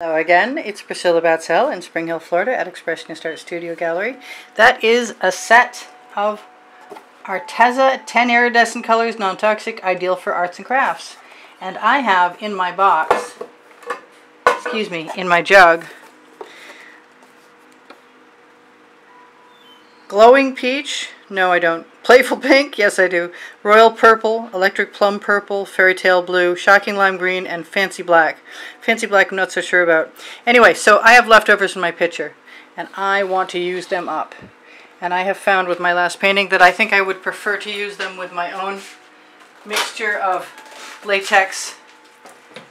Hello again, it's Priscilla Batzell in Spring Hill, Florida at Expressionist Art Studio Gallery. That is a set of Arteza 10 iridescent colors, non-toxic, ideal for arts and crafts. And I have in my box, excuse me, in my jug, glowing peach, no I don't, playful pink, yes I do, royal purple, electric plum purple, fairy tale blue, shocking lime green, and fancy black. Fancy black I'm not so sure about. Anyway, so I have leftovers in my pitcher, and I want to use them up. And I have found with my last painting that I think I would prefer to use them with my own mixture of latex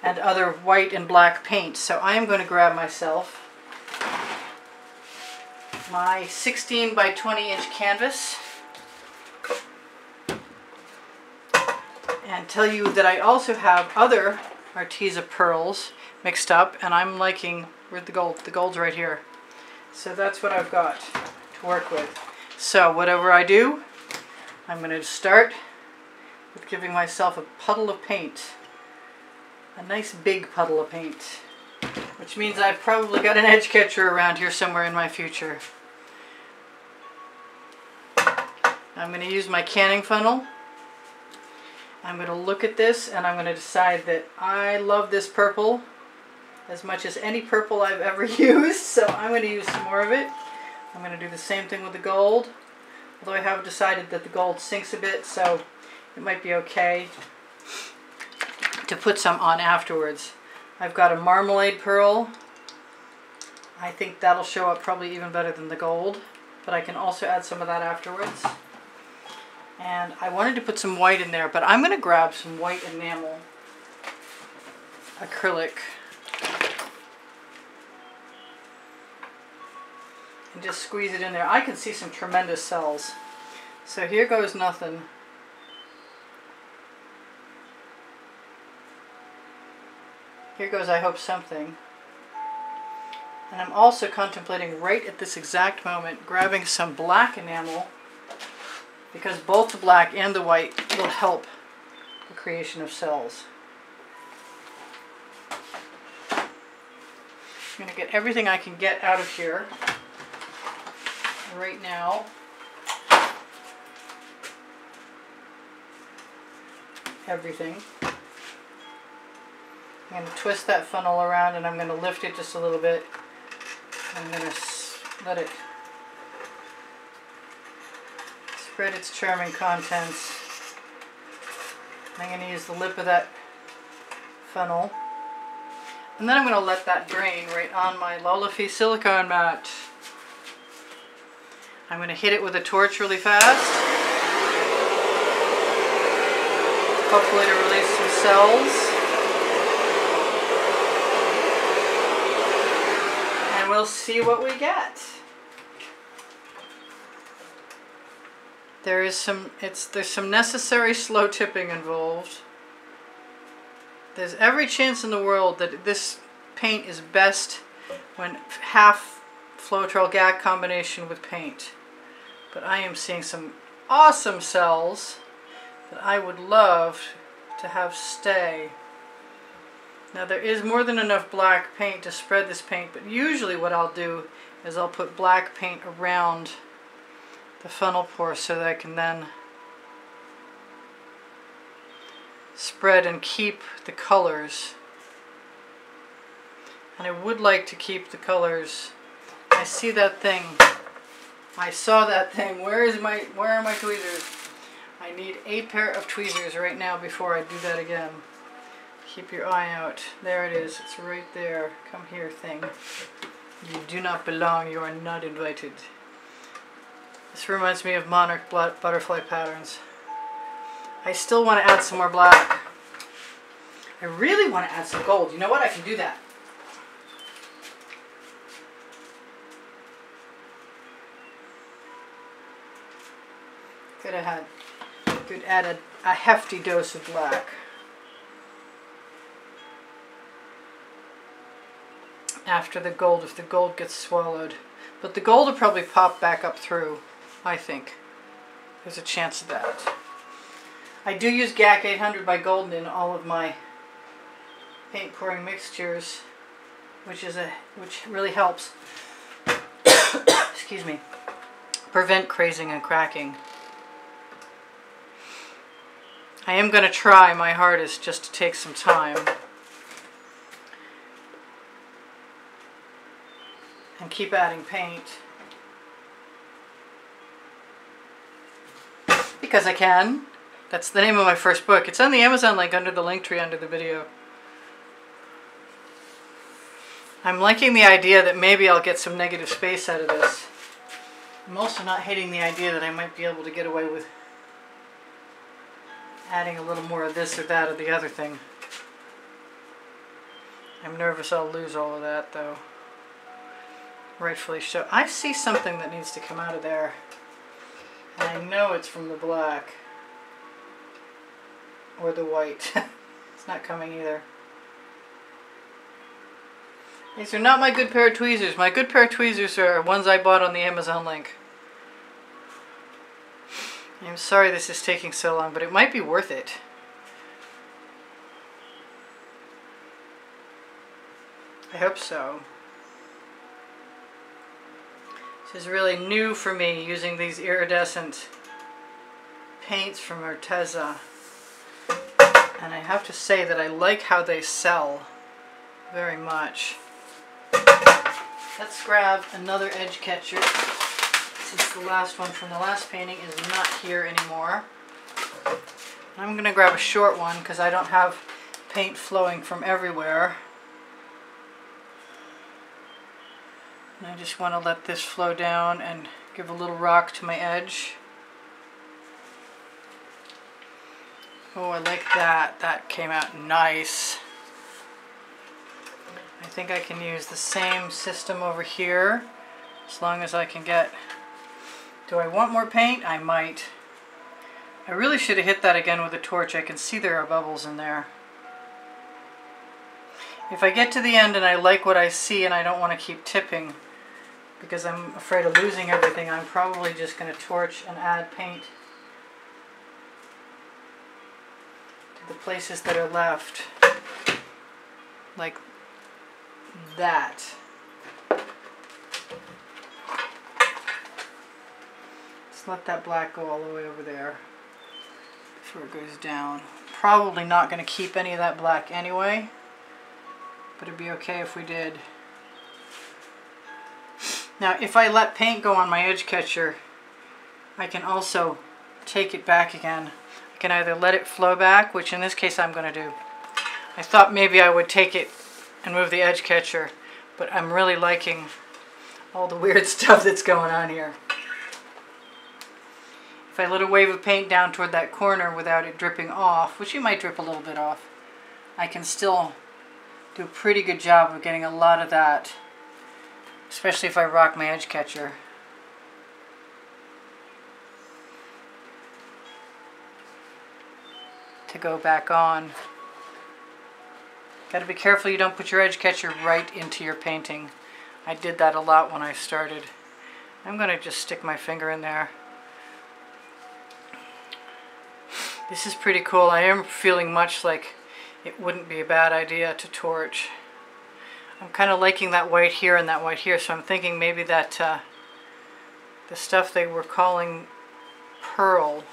and other white and black paint. So I am going to grab myself my 16 by 20 inch canvas and tell you that I also have other Arteza pearls mixed up, and I'm liking, where's the gold? The gold's right here. So that's what I've got to work with. So whatever I do, I'm going to start with giving myself a puddle of paint, a nice big puddle of paint, which means I've probably got an edge catcher around here somewhere in my future. I'm going to use my canning funnel. I'm going to look at this and I'm going to decide that I love this purple as much as any purple I've ever used, so I'm going to use some more of it. I'm going to do the same thing with the gold, although I have decided that the gold sinks a bit, so it might be okay to put some on afterwards. I've got a marmalade pearl. I think that'll show up probably even better than the gold, but I can also add some of that afterwards. And I wanted to put some white in there, but I'm going to grab some white enamel acrylic and just squeeze it in there. I can see some tremendous cells. So here goes nothing. Here goes, I hope, something. And I'm also contemplating right at this exact moment grabbing some black enamel, because both the black and the white will help the creation of cells. I'm going to get everything I can get out of here right now. Everything. I'm going to twist that funnel around and I'm going to lift it just a little bit. I'm going to let it spread its charming contents. I'm going to use the lip of that funnel. And then I'm going to let that drain right on my Lollipie silicone mat. I'm going to hit it with a torch really fast. Hopefully to release some cells. We'll see what we get. There is some, there's some necessary slow tipping involved. There's every chance in the world that this paint is best when half Floetrol GAC combination with paint. But I am seeing some awesome cells that I would love to have stay. Now there is more than enough black paint to spread this paint, but usually what I'll do is I'll put black paint around the funnel pour so that I can then spread and keep the colors. And I would like to keep the colors. I see that thing. I saw that thing. Where are my tweezers? I need a pair of tweezers right now before I do that again. Keep your eye out. There it is. It's right there. Come here, thing. You do not belong. You are not invited. This reminds me of monarch butterfly patterns. I still want to add some more black. I really want to add some gold. You know what? I can do that. Could add a hefty dose of black. After the gold, if the gold gets swallowed. But the gold will probably pop back up through, I think. There's a chance of that. I do use GAC 800 by Golden in all of my paint pouring mixtures. which really helps excuse me, prevent crazing and cracking. I am going to try my hardest just to take some time and keep adding paint because I can. That's the name of my first book. It's on the Amazon link under the link tree under the video. I'm liking the idea that maybe I'll get some negative space out of this. I'm also not hating the idea that I might be able to get away with adding a little more of this or that or the other thing. I'm nervous I'll lose all of that though. Rightfully so. I see something that needs to come out of there. And I know it's from the black. Or the white. It's not coming either. These are not my good pair of tweezers. My good pair of tweezers are ones I bought on the Amazon link. I'm sorry this is taking so long, but it might be worth it. I hope so. This is really new for me, using these iridescent paints from Arteza. And I have to say that I like how they sell very much. Let's grab another edge catcher, since the last one from the last painting is not here anymore. I'm going to grab a short one because I don't have paint flowing from everywhere. And I just want to let this flow down and give a little rock to my edge. Oh, I like that. That came out nice. I think I can use the same system over here as long as I can get... Do I want more paint? I might. I really should have hit that again with a torch. I can see there are bubbles in there. If I get to the end and I like what I see and I don't want to keep tipping because I'm afraid of losing everything, I'm probably just going to torch and add paint to the places that are left. Like that. Just let that black go all the way over there before it goes down. Probably not going to keep any of that black anyway, but it'd be okay if we did. Now, if I let paint go on my edge catcher, I can also take it back again. I can either let it flow back, which in this case I'm going to do. I thought maybe I would take it and move the edge catcher, but I'm really liking all the weird stuff that's going on here. If I let a wave of paint down toward that corner without it dripping off, which it might drip a little bit off, I can still do a pretty good job of getting a lot of that, especially if I rock my edge catcher. To go back on. Got to be careful you don't put your edge catcher right into your painting. I did that a lot when I started. I'm going to just stick my finger in there. This is pretty cool. I am feeling much like it wouldn't be a bad idea to torch. I'm kind of liking that white here and that white here, so I'm thinking maybe that the stuff they were calling pearl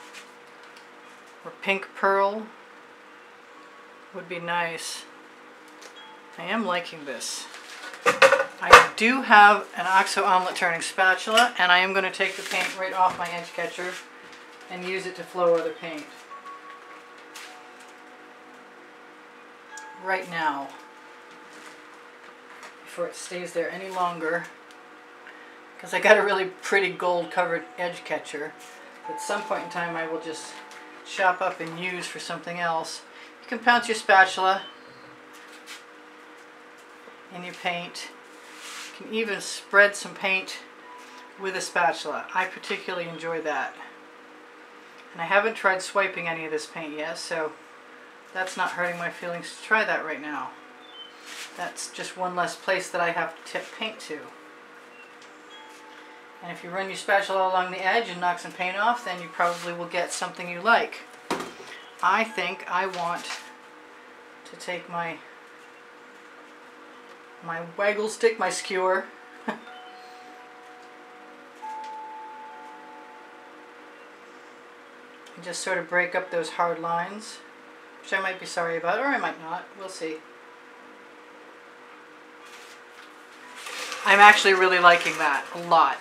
or pink pearl would be nice. I am liking this. I do have an OXO omelet turning spatula, and I am going to take the paint right off my edge catcher and use it to flow other paint. Right now, before it stays there any longer, because I got a really pretty gold covered edge catcher that at some point in time I will just chop up and use for something else. You can pounce your spatula in your paint. You can even spread some paint with a spatula. I particularly enjoy that. And I haven't tried swiping any of this paint yet, so that's not hurting my feelings to try that right now. That's just one less place that I have to tip paint to. And if you run your spatula along the edge and knock some paint off, then you probably will get something you like. I think I want to take my my waggle stick, my skewer. And just sort of break up those hard lines, which I might be sorry about, or I might not. We'll see. I'm actually really liking that a lot.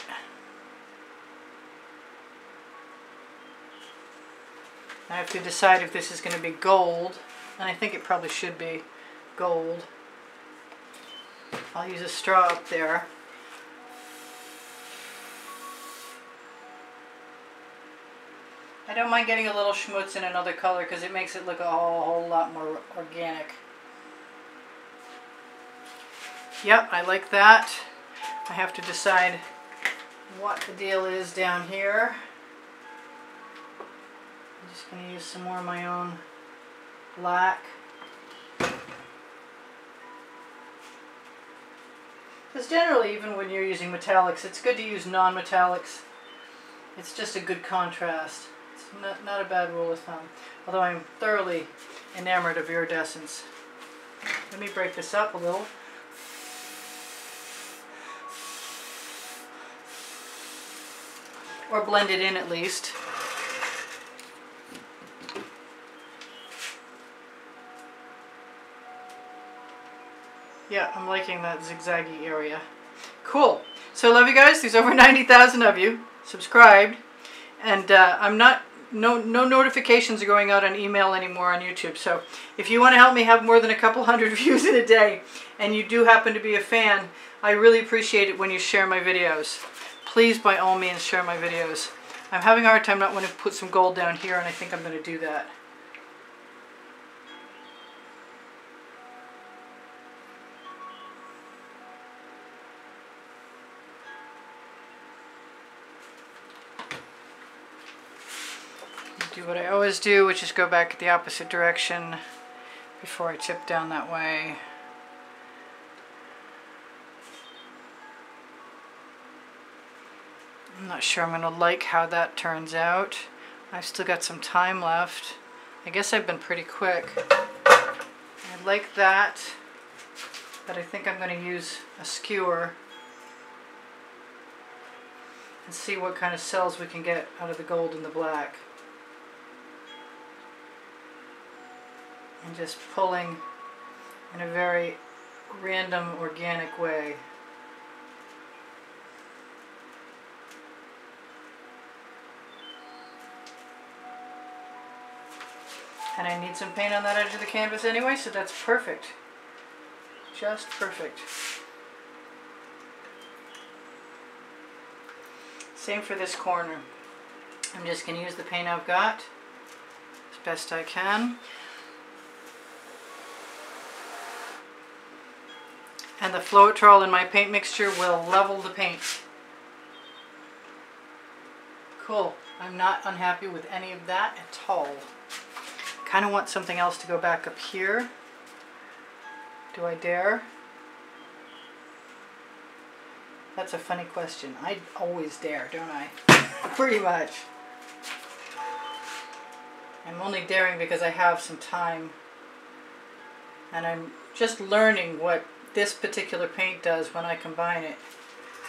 I have to decide if this is going to be gold, and I think it probably should be gold. I'll use a straw up there. I don't mind getting a little schmutz in another color because it makes it look a whole lot more organic. Yep, I like that. I have to decide what the deal is down here. I'm just going to use some more of my own black. Because generally, even when you're using metallics, it's good to use non-metallics. It's just a good contrast. It's not a bad rule of thumb. Although I'm thoroughly enamored of iridescence. Let me break this up a little. Or blend it in at least. Yeah, I'm liking that zigzaggy area. Cool. So I love you guys. There's over 90,000 of you subscribed, and I'm not. No notifications are going out on email anymore on YouTube. So if you want to help me have more than a couple hundred views in a day, and you do happen to be a fan, I really appreciate it when you share my videos. Please, by all means, share my videos. I'm having a hard time not wanting to put some gold down here, and I think I'm going to do that. Do what I always do, which is go back the opposite direction before I tip down that way. I'm not sure I'm going to like how that turns out. I've still got some time left. I guess I've been pretty quick. I like that, but I think I'm going to use a skewer and see what kind of cells we can get out of the gold and the black. And just pulling in a very random, organic way. And I need some paint on that edge of the canvas anyway, so that's perfect. Just perfect. Same for this corner. I'm just going to use the paint I've got as best I can. And the Floetrol in my paint mixture will level the paint. Cool. I'm not unhappy with any of that at all. Kind of want something else to go back up here. Do I dare? That's a funny question. I always dare, don't I? Pretty much. I'm only daring because I have some time. And I'm just learning what this particular paint does when I combine it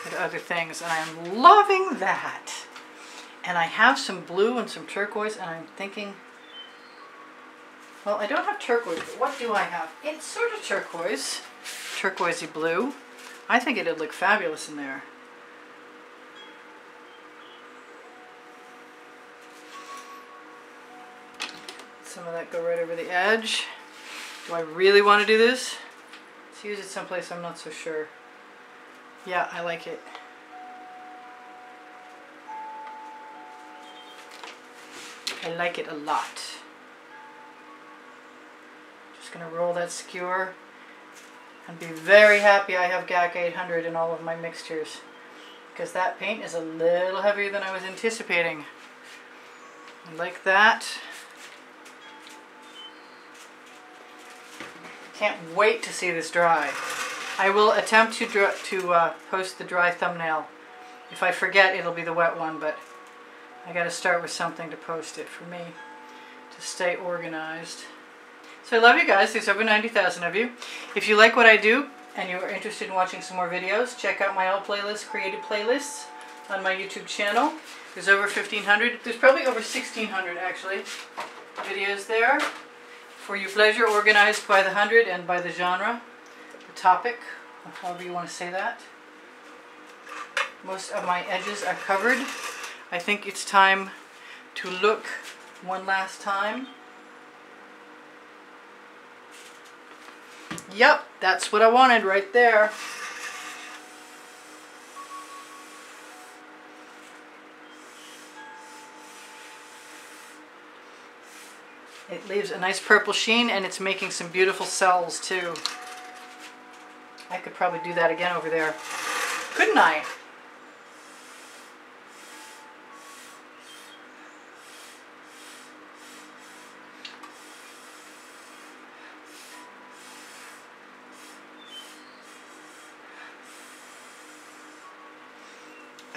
with other things, and I'm loving that. And I have some blue and some turquoise, and I'm thinking, well, I don't have turquoise, but what do I have? It's sort of turquoise, turquoisey blue. I think it'd look fabulous in there. Some of that go right over the edge. Do I really want to do this? Use it someplace, I'm not so sure. Yeah, I like it. I like it a lot. Just gonna roll that skewer and be very happy I have GAC 800 in all of my mixtures, because that paint is a little heavier than I was anticipating. I like that. Can't wait to see this dry. I will attempt to post the dry thumbnail. If I forget, it'll be the wet one, but I got to start with something to post it for me to stay organized. So I love you guys. There's over 90,000 of you. If you like what I do, and you are interested in watching some more videos, check out my old playlist, creative playlists, on my YouTube channel. There's over 1,500, there's probably over 1,600 actually, videos there for your pleasure, organized by the 100 and by the genre, the topic, however you want to say that. Most of my edges are covered. I think it's time to look one last time. Yep, that's what I wanted right there. It leaves a nice purple sheen, and it's making some beautiful cells too. I could probably do that again over there, couldn't I?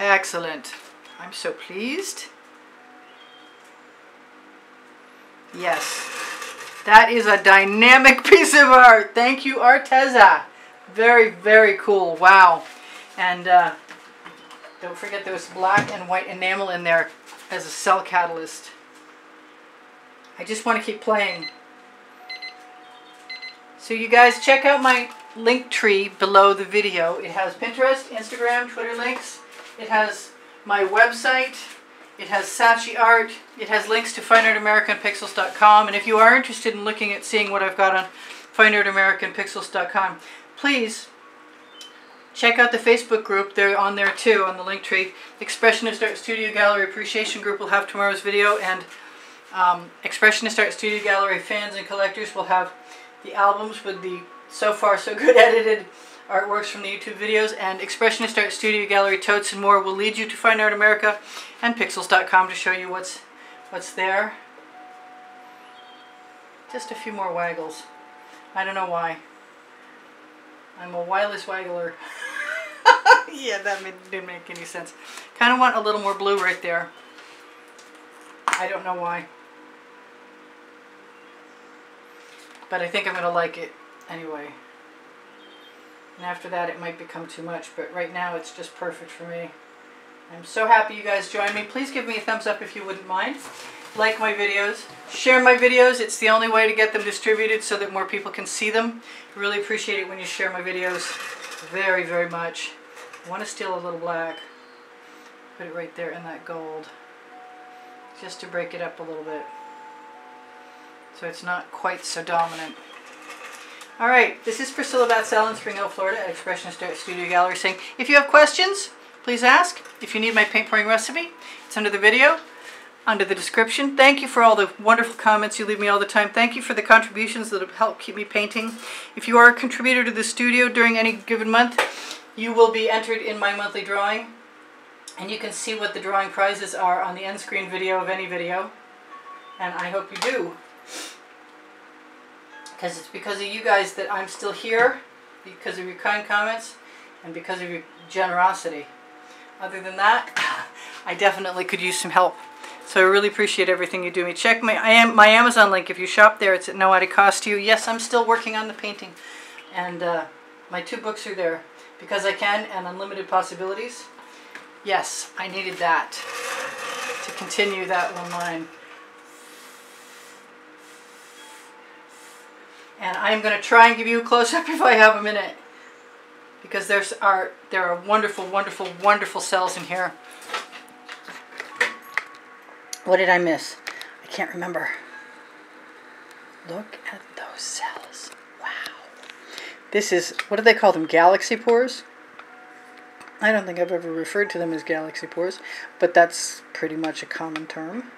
Excellent. I'm so pleased. Yes, that is a dynamic piece of art. Thank you, Arteza. Very, very cool. Wow. And don't forget there was black and white enamel in there as a cell catalyst. I just want to keep playing. So you guys check out my link tree below the video. It has Pinterest, Instagram, Twitter links. It has my website. It has Satchi Art. It has links to fineartamericanpixels.com. And if you are interested in looking at seeing what I've got on fineartamericanpixels.com, please check out the Facebook group. They're on there too, on the link tree. Expressionist Art Studio Gallery Appreciation Group will have tomorrow's video, and Expressionist Art Studio Gallery fans and collectors will have the albums with the so far so good edited artworks from the YouTube videos, and Expressionist Art Studio Gallery totes and more will lead you to Fine Art America and Pixels.com to show you what's there. Just a few more waggles. I don't know why. I'm a wireless waggler. Yeah, that didn't make any sense. Kind of want a little more blue right there. I don't know why. But I think I'm going to like it anyway. And after that it might become too much, but right now it's just perfect for me. I'm so happy you guys joined me. Please give me a thumbs up if you wouldn't mind. Like my videos. Share my videos. It's the only way to get them distributed so that more people can see them. I really appreciate it when you share my videos very, very much. I want to steal a little black. Put it right there in that gold. Just to break it up a little bit. So it's not quite so dominant. All right, this is Priscilla Batzell in Spring Hill, Florida at Expressionist Art Studio Gallery saying, if you have questions, please ask. If you need my paint pouring recipe, it's under the video, under the description. Thank you for all the wonderful comments you leave me all the time. Thank you for the contributions that have helped keep me painting. If you are a contributor to the studio during any given month, you will be entered in my monthly drawing. And you can see what the drawing prizes are on the end screen video of any video. And I hope you do. Because it's because of you guys that I'm still here, because of your kind comments, and because of your generosity. Other than that, I definitely could use some help. So I really appreciate everything you do. Me check my Amazon link. If you shop there, it's at no added cost to you. Yes, I'm still working on the painting, and my two books are there, Because I Can and Unlimited Possibilities. Yes, I needed that to continue that one line. And I'm going to try and give you a close-up if I have a minute, because there are wonderful, wonderful, wonderful cells in here. What did I miss? I can't remember. Look at those cells. Wow. This is, what do they call them, galaxy pores? I don't think I've ever referred to them as galaxy pores, but that's pretty much a common term.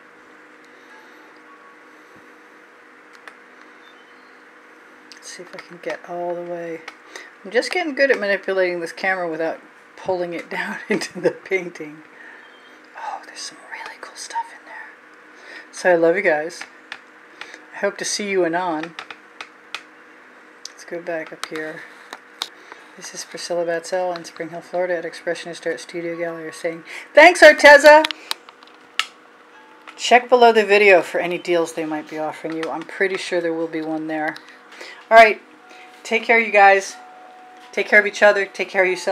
See if I can get all the way. I'm just getting good at manipulating this camera without pulling it down into the painting. Oh, there's some really cool stuff in there. So I love you guys. I hope to see you anon. Let's go back up here. This is Priscilla Batzell in Spring Hill, Florida at Expressionist Art Studio Gallery saying, thanks, Arteza! Check below the video for any deals they might be offering you. I'm pretty sure there will be one there. All right, take care, you guys. Take care of each other. Take care of yourself.